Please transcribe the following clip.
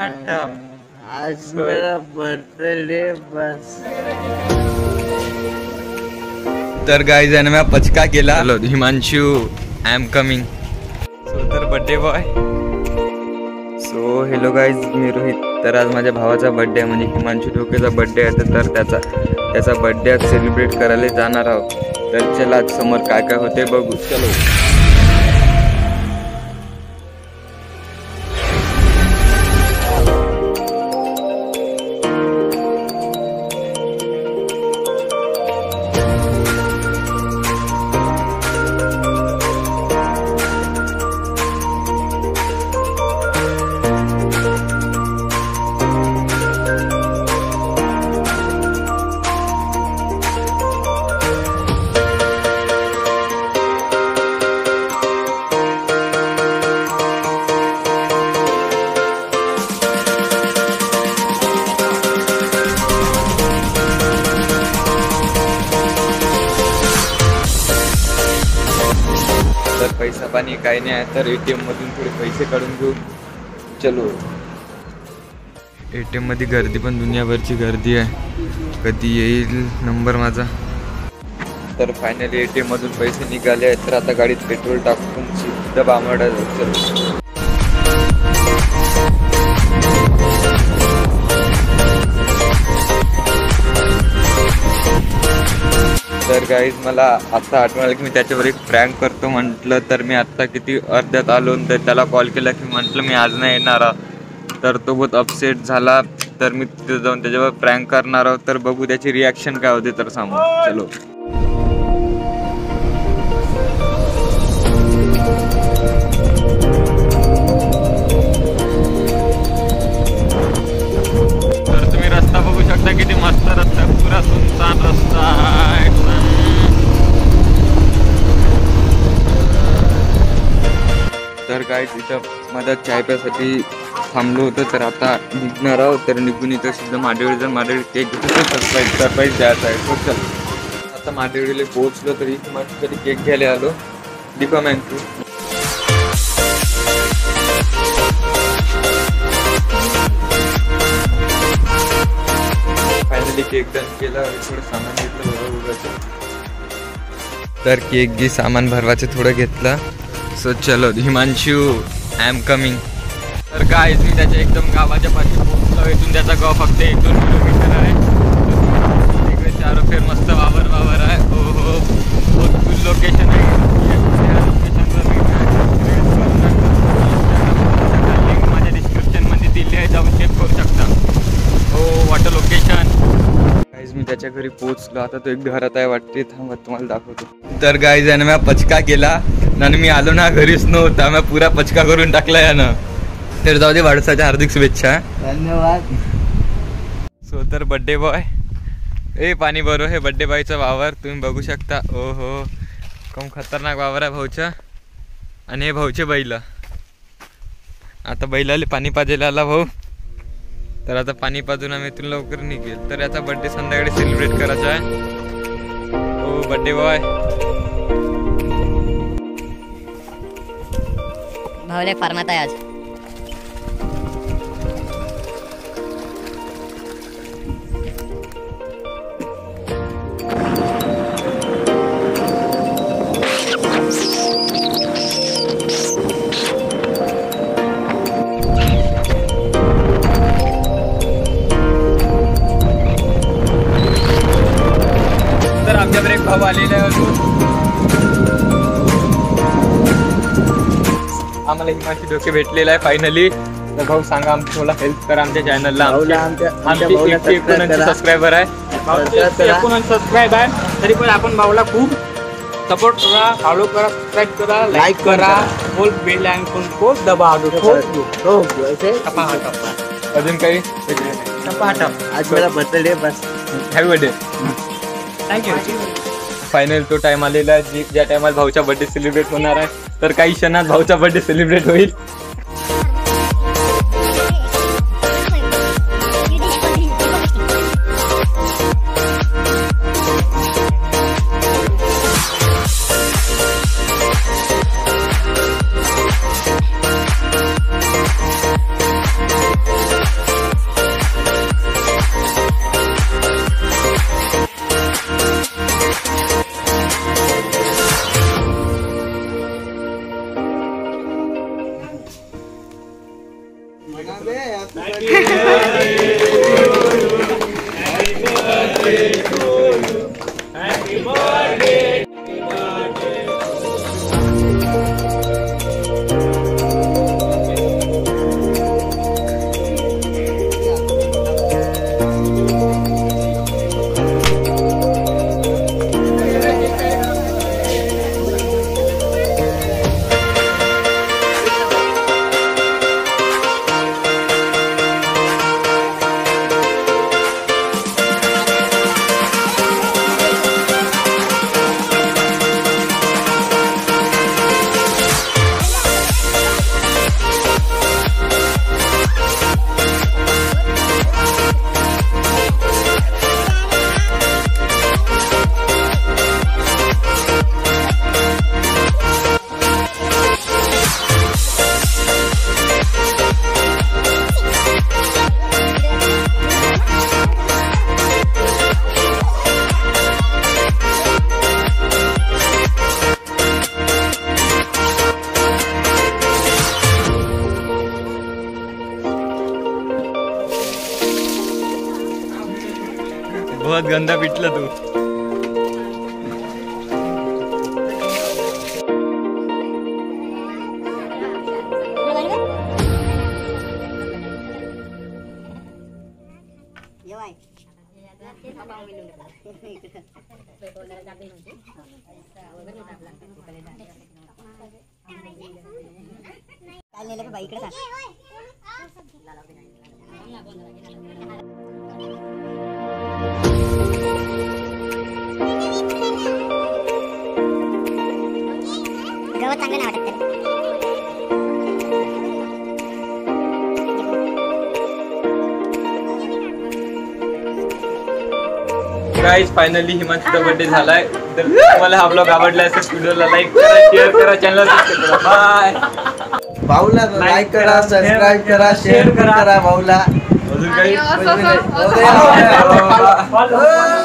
आज मेरा बर्थडे बस। तर गाइस याने मैं पचका केला। Hello Himanshu, I am coming. So तर birthday boy. So hello guys, मी रोहित। तर आज माझ्या भावाचा बर्थडे आहे, म्हणजे हिमांशू ढोकेचा बर्थडे आहे। तर त्याचा बर्थडे सेलिब्रेट करायला जाणार आहोत। तर चला आज समोर काय काय होते बघू। चलो पैसा पाणी काही नाही आहे, तर ATM मधून थोडे पैसे काढून घेऊ। चलो ATM मध्ये गर्दी पण दुनियाभरची गर्दी आहे, कधी येईल नंबर माझा। तर फायनली ATM मधून पैसे निघाले आहेत। तर आता गाडीत पेट्रोल टाकून सिद्ध बामडा जाऊ। चलो तर गाईज मला आत्ता आठवण आलं की मी त्याच्यावर एक प्रँक करतो म्हटलं। तर मी आत्ता किती अर्ध्यात आलो, तर त्याला कॉल केला की म्हटलं मी आज नाही येणार आहोत। तर तो बहुत अपसेट झाला। तर मी तिथे जाऊन त्याच्यावर प्रँक करणार आहोत। तर बघू त्याची रिॲक्शन काय होते। तर सांगू चलो। तर तुम्ही रस्ता बघू शकता, किती मस्त रस्ता, पुरा सुनसान रस्ता आहे। तर काय तिथं माझ्या चाय प्यासाठी थांबलो होतं। तर आता निघणार आहोत। तर निघून इथं सुद्धा माडेवाडी, जर माडेवाडी केक घेतो सरप्राईज द्यायचा आहे। तर चल आता माडेवाडीला पोहोचलो। तर इथे मस्त तरी केक घ्यायला आलो। Deepa Mantu finally cake done केला। थोडं सामान घेतलं बरं उगाच। तर केक घे सामान भरवायचं थोडं घेतलं। सो चलो हिमांशू, आय एम कमिंग। तर गाईज मी त्याच्या एकदम गावाच्या पाठी पोहोचलो। इथून त्याचा गाव फक्त 1-2 किलोमीटर आहे। इकडे चारोफेर मस्त वावर आहे। हो हो बहुत फुल लोकेशन आहे। या लोकेशनवर मी लिंक माझ्या डिस्क्रिप्शनमध्ये दिली आहे, जाऊन चेक करू शकता। हो वॉट अ लोकेशन। गाईज मी त्याच्या घरी पोहोचलो। आता तो एक घरात आहे वाटते, थांबा तुम्हाला दाखवतो। तर गाईज यानं मी पचका केला ना, मी आलो ना घरीच नव्हता, मी पुरा पचका करून टाकला यानं। तर जाऊ दे, वाढसाच्या हार्दिक शुभेच्छा, धन्यवाद। सो तर बड्डे बॉय ए पाणी बरो, हे बड्डे बॉयचा वावर तुम्ही बघू शकता। ओ हो कम खतरनाक वावर आहे भाऊचा। आणि हे भाऊचे बैल, आता बैलाले पाणी पाजायला आला भाऊ। तर आता पाणी पाजून आम्ही इथून लवकर निघेल। तर याचा बड्डे संध्याकाळी सेलिब्रेट करायचा आहे। ओ बड्डे बॉय फार्मात आहे आज। तर आमच्यावर एक भाव आलेला आहे, आम्हाला हिमांशू ढोके भेटलेला आहे फायनली। तर भाऊ सांगा, आमची थोडा हेल्प करा आमच्या चॅनलला। आमचे 179 सबस्क्रायबर आहे, 179 सबस्क्रायब आहे। तरी पण आपण भाऊला खूप सपोर्ट करा, फॉलो करा, सबस्क्राईब करा, लाईक करा, बोल बेल आयकॉन को दबा दो। अजून काही आज मला बर्थडे बस, हॅपी बर्थडे, थँक्यू। फायनल तो टाइम आलेला आहे ज्या टायमाला भाऊचा बर्थडे सेलिब्रेट होणार आहे। तर काही क्षणात भाऊचा बर्थडे सेलिब्रेट होईल। बहुत गंदा पिटला तू। गाइस फाइनली हिमांशु बर्थडे झालाय तर तुम्हाला हा ब्लॉग आवडला असेल व्हिडिओला लाईक करा शेअर करा चॅनलला सबस्क्राइब करा बाय भाऊला लाईक करा सबस्क्राइब करा शेअर करा भाऊला अजून काही